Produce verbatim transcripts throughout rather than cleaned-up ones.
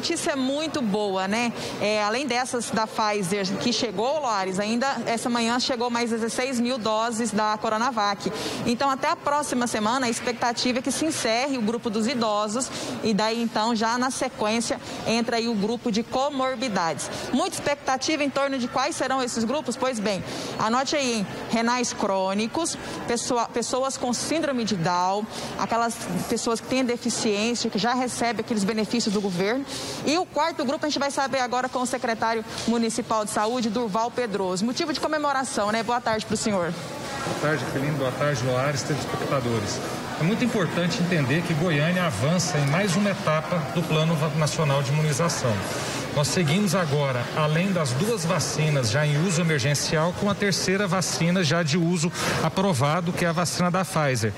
notícia muito boa, né? É, além dessas da Pfizer que chegou, Loares, ainda essa manhã chegou mais dezesseis mil doses da Coronavac. Então, até a próxima semana, a expectativa é que se encerre o grupo dos idosos e daí, então, já na sequência, entra aí o grupo de comorbidades. Muita expectativa em torno de quais serão esses grupos? Pois bem, anote aí, hein? Renais crônicos, pessoa, pessoas com síndrome de Down, aquelas pessoas que têm deficiência, que já recebem aqueles benefícios do governo. E o quarto grupo a gente vai saber agora com o secretário municipal de saúde, Durval Pedroso. Motivo de comemoração, né? Boa tarde para o senhor. Boa tarde, Celino. Boa tarde, Loares, telespectadores. É muito importante entender que Goiânia avança em mais uma etapa do Plano Nacional de Imunização. Nós seguimos agora, além das duas vacinas já em uso emergencial, com a terceira vacina já de uso aprovado, que é a vacina da Pfizer.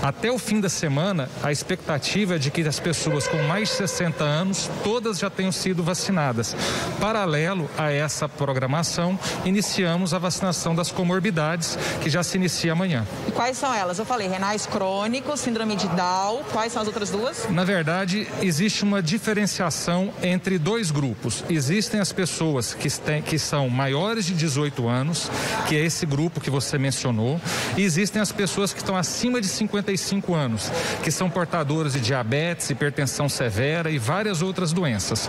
Até o fim da semana, a expectativa é de que as pessoas com mais de sessenta anos, todas já tenham sido vacinadas. Paralelo a essa programação, iniciamos a vacinação das comorbidades, que já se inicia amanhã. E quais são elas? Eu falei, renais crônicos, síndrome de Down, quais são as outras duas? Na verdade, existe uma diferenciação entre dois grupos. Existem as pessoas que, tem, que são maiores de dezoito anos, que é esse grupo que você mencionou, e existem as pessoas que estão acima de cinquenta e cinco anos, que são portadoras de diabetes, hipertensão severa e várias outras doenças.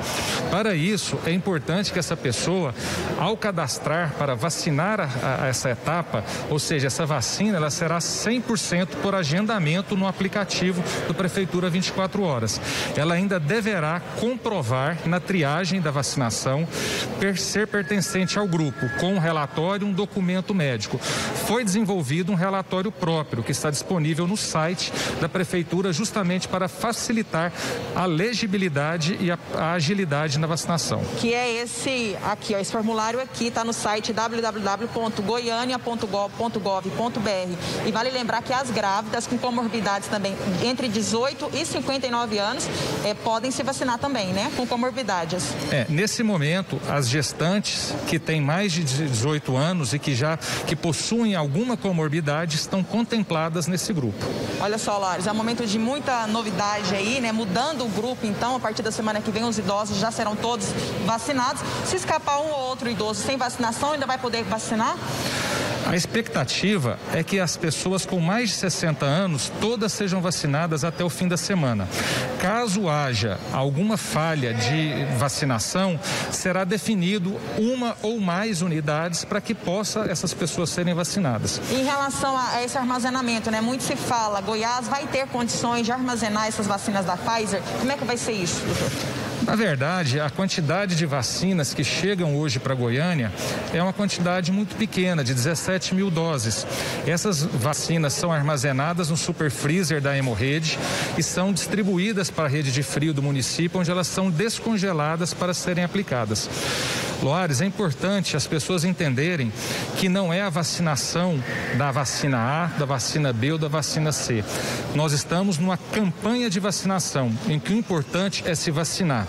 Para isso, é importante que essa pessoa, ao cadastrar para vacinar a, a essa etapa, ou seja, essa vacina, ela será cem por cento por agendamento no aplicativo do Prefeitura vinte e quatro horas. Ela ainda deverá comprovar na triagem da vacinação ser pertencente ao grupo, com um relatório, um documento médico. Foi desenvolvido um relatório próprio, que está disponível no site da Prefeitura, justamente para facilitar a legibilidade e a, a agilidade na vacinação. Que é esse aqui, ó, esse formulário aqui está no site w w w ponto goiania ponto gov ponto br. E vale lembrar que as grávidas com comorbidades também, entre dezoito e cinquenta e nove anos, é, podem se vacinar também, né? Com comorbidades. É, nesse momento, as gestantes que têm mais de dezoito anos e que já que possuem alguma comorbidade estão contempladas nesse grupo. Olha só, Loares, é um momento de muita novidade aí, né? Mudando o grupo, então, a partir da semana que vem, os idosos já serão todos vacinados. Se escapar um ou outro idoso sem vacinação, ainda vai poder vacinar? A expectativa é que as pessoas com mais de sessenta anos todas sejam vacinadas até o fim da semana. Caso haja alguma falha de vacinação, será definido uma ou mais unidades para que possa essas pessoas serem vacinadas. Em relação a esse armazenamento, né? Muito se fala, Goiás vai ter condições de armazenar essas vacinas da Pfizer. Como é que vai ser isso, doutor? Na verdade, a quantidade de vacinas que chegam hoje para Goiânia é uma quantidade muito pequena, de dezessete mil doses. Essas vacinas são armazenadas no super freezer da Hemorrede e são distribuídas para a rede de frio do município, onde elas são descongeladas para serem aplicadas. Loares, é importante as pessoas entenderem que não é a vacinação da vacina A, da vacina B ou da vacina C. Nós estamos numa campanha de vacinação, em que o importante é se vacinar.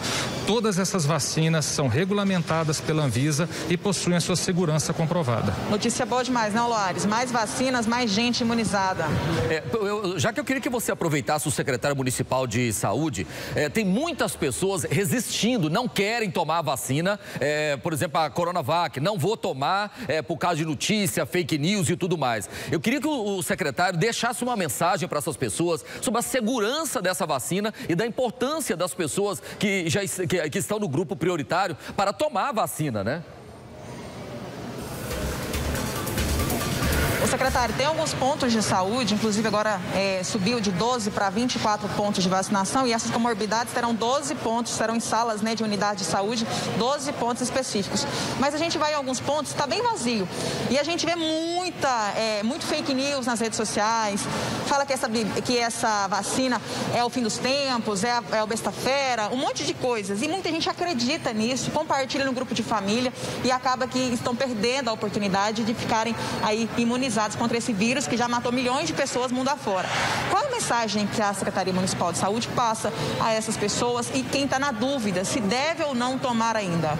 Todas essas vacinas são regulamentadas pela Anvisa e possuem a sua segurança comprovada. Notícia boa demais, não, Loares? Mais vacinas, mais gente imunizada. É, eu, já que eu queria que você aproveitasse o secretário municipal de saúde, é, tem muitas pessoas resistindo, não querem tomar a vacina, é, por exemplo, a Coronavac, não vou tomar é, por causa de notícia, fake news e tudo mais. Eu queria que o, o secretário deixasse uma mensagem para essas pessoas sobre a segurança dessa vacina e da importância das pessoas que já que, que estão no grupo prioritário para tomar a vacina, né? Secretário, tem alguns pontos de saúde, inclusive agora é, subiu de doze para vinte e quatro pontos de vacinação e essas comorbidades terão doze pontos, serão em salas, né, de unidade de saúde, doze pontos específicos. Mas a gente vai em alguns pontos, está bem vazio. E a gente vê muita, é, muito fake news nas redes sociais, fala que essa, que essa vacina é o fim dos tempos, é, a, é o besta fera, um monte de coisas. E muita gente acredita nisso, compartilha no grupo de família e acaba que estão perdendo a oportunidade de ficarem aí imunizados contra esse vírus que já matou milhões de pessoas mundo afora. Qual a mensagem que a Secretaria Municipal de Saúde passa a essas pessoas e quem está na dúvida se deve ou não tomar ainda?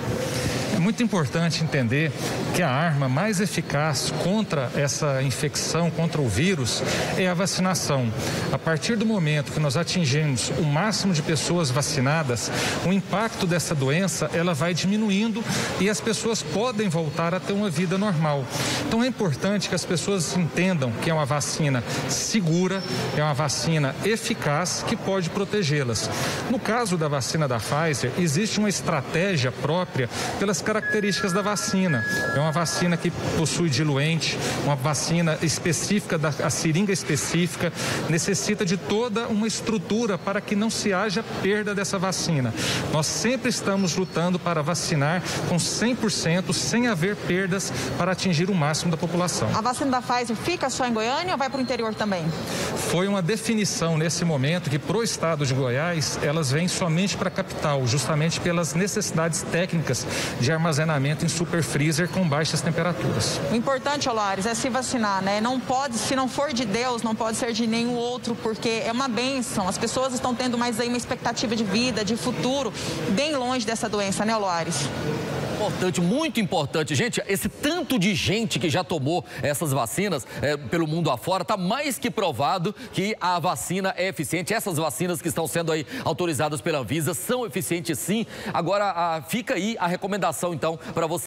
É muito importante entender que a arma mais eficaz contra essa infecção, contra o vírus, é a vacinação. A partir do momento que nós atingimos o máximo de pessoas vacinadas, o impacto dessa doença, ela vai diminuindo e as pessoas podem voltar a ter uma vida normal. Então é importante que as pessoas entendam que é uma vacina segura, é uma vacina eficaz que pode protegê-las. No caso da vacina da Pfizer, existe uma estratégia própria pelas características da vacina. É uma vacina que possui diluente, uma vacina específica, da, a seringa específica, necessita de toda uma estrutura para que não se haja perda dessa vacina. Nós sempre estamos lutando para vacinar com cem por cento, sem haver perdas, para atingir o máximo da população. A vacina da Pfizer fica só em Goiânia ou vai para o interior também? Foi uma definição nesse momento que, para o estado de Goiás, elas vêm somente para a capital, justamente pelas necessidades técnicas de armazenamento em super freezer com baixas temperaturas. O importante, Olares, é se vacinar, né? Não pode, se não for de Deus, não pode ser de nenhum outro, porque é uma bênção. As pessoas estão tendo mais aí uma expectativa de vida, de futuro, bem longe dessa doença, né, Olares? Importante, muito importante. Gente, esse tanto de gente que já tomou essas vacinas é, pelo mundo afora, tá mais que provado que a vacina é eficiente. Essas vacinas que estão sendo aí autorizadas pela Anvisa são eficientes, sim. Agora, a, fica aí a recomendação, então, para você